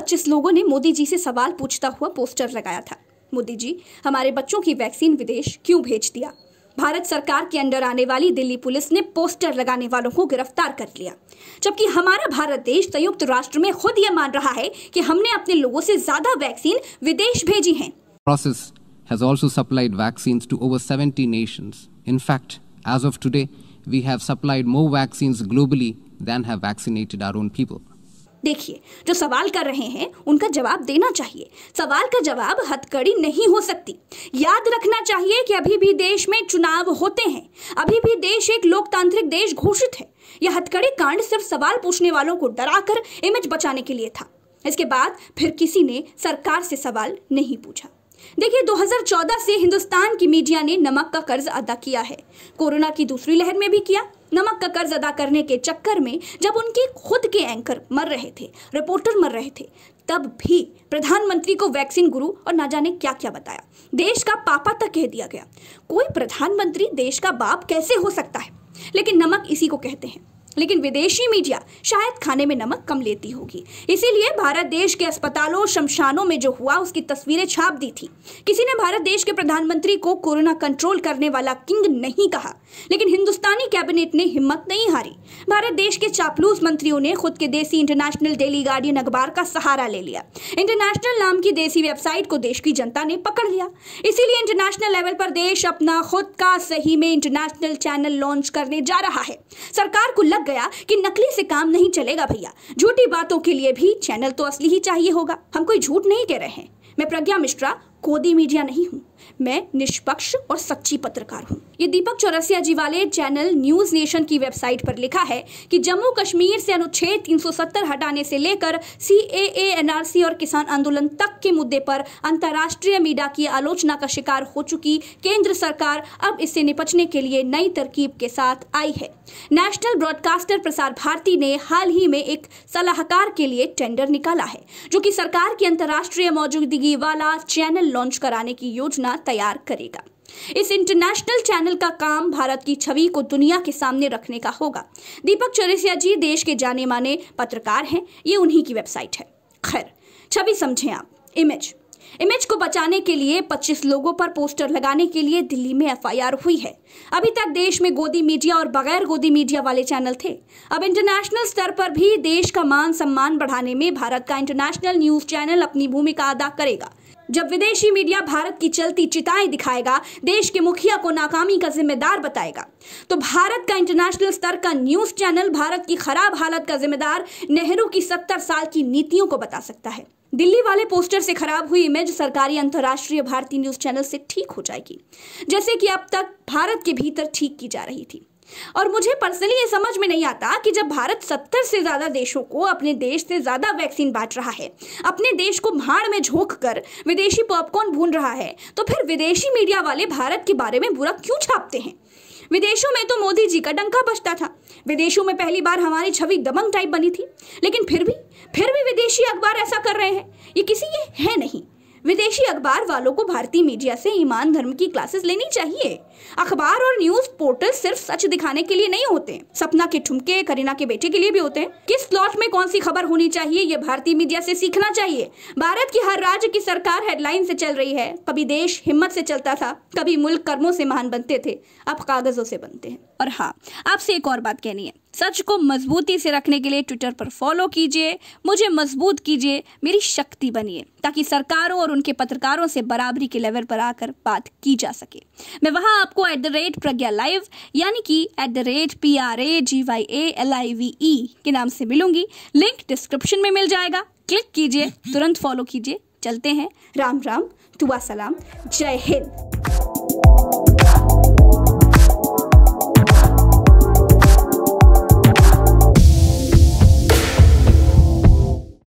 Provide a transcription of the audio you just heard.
25 लोगों ने मोदी जी से सवाल पूछता हुआ पोस्टर लगाया था। मोदी जी, हमारे बच्चों की वैक्सीन विदेश क्यों भेज दिया? भारत सरकार के अंडर आने वाली दिल्ली पुलिस ने पोस्टर लगाने वालों को गिरफ्तार कर लिया, जबकि हमारा भारत देश संयुक्त राष्ट्र में खुद ये मान रहा है कि हमने अपने लोगों से ज्यादा वैक्सीन विदेश भेजी हैं। Process has also supplied vaccines to over 70 nations. In fact, as of today, we have supplied more vaccines globally than have vaccinated our own people. देखिए, जो सवाल कर रहे हैं उनका जवाब देना चाहिए। सवाल का जवाब हथकड़ी नहीं हो सकती। याद रखना चाहिए कि अभी भी देश में चुनाव होते हैं, अभी भी देश एक लोकतांत्रिक देश घोषित है। यह हथकड़ी कांड सिर्फ सवाल पूछने वालों को डराकर इमेज बचाने के लिए था। इसके बाद फिर किसी ने सरकार से सवाल नहीं पूछा। देखिए, 2014 से हिंदुस्तान की मीडिया ने नमक का कर्ज अदा किया है। कोरोना की दूसरी लहर में भी किया। नमक का कर्ज अदा करने के चक्कर में जब उनके खुद के एंकर मर रहे थे, रिपोर्टर मर रहे थे, तब भी प्रधानमंत्री को वैक्सीन गुरु और ना जाने क्या क्या बताया। देश का पापा तक कह दिया गया। कोई प्रधानमंत्री देश का बाप कैसे हो सकता है? लेकिन नमक इसी को कहते हैं। लेकिन विदेशी मीडिया शायद खाने में नमक कम लेती होगी, इसीलिए भारत देश के अस्पतालों, शमशानों में जो हुआ उसकी तस्वीरें छाप दी थी। किसी ने भारत देश के प्रधानमंत्री को कोरोना कंट्रोल करने वाला किंग नहीं कहा, लेकिन हिंदुस्तानी कैबिनेट ने हिम्मत नहीं हारी। भारत देश के चापलूस मंत्रियों ने खुद के देसी इंटरनेशनल डेली गार्डियन अखबार का सहारा ले लिया। इंटरनेशनल नाम की देसी वेबसाइट को देश की जनता ने पकड़ लिया। इसीलिए इंटरनेशनल लेवल पर देश अपना खुद का सही में इंटरनेशनल चैनल लॉन्च करने जा रहा है। सरकार को गया कि नकली से काम नहीं चलेगा भैया, झूठी बातों के लिए भी चैनल तो असली ही चाहिए होगा। हम कोई झूठ नहीं कह रहे हैं। मैं प्रज्ञा मिश्रा कोदी मीडिया नहीं हूँ, मैं निष्पक्ष और सच्ची पत्रकार हूँ। ये दीपक चौरसिया जी वाले चैनल न्यूज नेशन की वेबसाइट पर लिखा है कि जम्मू कश्मीर से अनुच्छेद 370 हटाने से लेकर CAA, NRC और किसान आंदोलन तक के मुद्दे पर अंतर्राष्ट्रीय मीडिया की आलोचना का शिकार हो चुकी केंद्र सरकार अब इससे निपटने के लिए नई तरकीब के साथ आई है। नेशनल ब्रॉडकास्टर प्रसार भारती ने हाल ही में एक सलाहकार के लिए टेंडर निकाला है, जो की सरकार की अंतर्राष्ट्रीय मौजूदगी वाला चैनल लॉन्च कराने की योजना तैयार करेगा। इस इंटरनेशनल चैनल का काम भारत की छवि को दुनिया के सामने रखने का होगा। दीपक चौरसिया जी देश के जाने माने पत्रकार हैं, ये उन्हीं की वेबसाइट है। खैर, छवि समझें आप, इमेज को बचाने के लिए 25 लोगों पर पोस्टर लगाने के लिए दिल्ली में FIR हुई है। अभी तक देश में गोदी मीडिया और बगैर गोदी मीडिया वाले चैनल थे। अब इंटरनेशनल स्तर पर भी देश का मान सम्मान बढ़ाने में भारत का इंटरनेशनल न्यूज चैनल अपनी भूमिका अदा करेगा। जब विदेशी मीडिया भारत की चलती चिताएं दिखाएगा, देश के मुखिया को नाकामी का जिम्मेदार बताएगा, तो भारत का इंटरनेशनल स्तर का न्यूज चैनल भारत की खराब हालत का जिम्मेदार नेहरू की 70 साल की नीतियों को बता सकता है। दिल्ली वाले पोस्टर से खराब हुई इमेज सरकारी अंतर्राष्ट्रीय भारतीय न्यूज चैनल से ठीक हो जाएगी, जैसे कि अब तक भारत के भीतर ठीक की जा रही थी। और मुझे पर्सनली ये समझ में नहीं आता कि जब भारत 70 से ज्यादा देशों को अपने देश से ज्यादा वैक्सीन बांट रहा है, अपने देश को भाड़ में झोंक कर विदेशी पॉपकॉर्न भून रहा है, तो फिर विदेशी मीडिया वाले भारत के बारे में बुरा क्यों छापते हैं? विदेशों में तो मोदी जी का डंका बजता था। विदेशों में पहली बार हमारी छवि दबंग टाइप बनी थी, लेकिन फिर भी विदेशी अखबार ऐसा कर रहे हैं। ये किसी ये है नहीं। विदेशी अखबार वालों को भारतीय मीडिया से ईमान धर्म की क्लासेस लेनी चाहिए। अखबार और न्यूज पोर्टल सिर्फ सच दिखाने के लिए नहीं होते, सपना के ठुमके, करीना के बेटे के लिए भी होते हैं। किस स्लॉट में कौन सी खबर होनी चाहिए, ये भारतीय मीडिया से सीखना चाहिए। भारत की हर राज्य की सरकार हेडलाइन से चल रही है। कभी देश हिम्मत से चलता था, कभी मुल्क कर्मों से महान बनते थे, अब कागजों से बनते हैं। और हाँ, आपसे एक और बात कहनी है। सच को मजबूती से रखने के लिए ट्विटर पर फॉलो कीजिए, मुझे मजबूत कीजिए, मेरी शक्ति बनिए, ताकि सरकारों और उनके पत्रकारों से बराबरी के लेवल पर आकर बात की जा सके। मैं वहां आपको @PragyaLive यानी कि @PragyaLive के नाम से मिलूंगी। लिंक डिस्क्रिप्शन में मिल जाएगा, क्लिक कीजिए, तुरंत फॉलो कीजिए। चलते हैं। राम राम, दुआ सलाम, जय हिंद।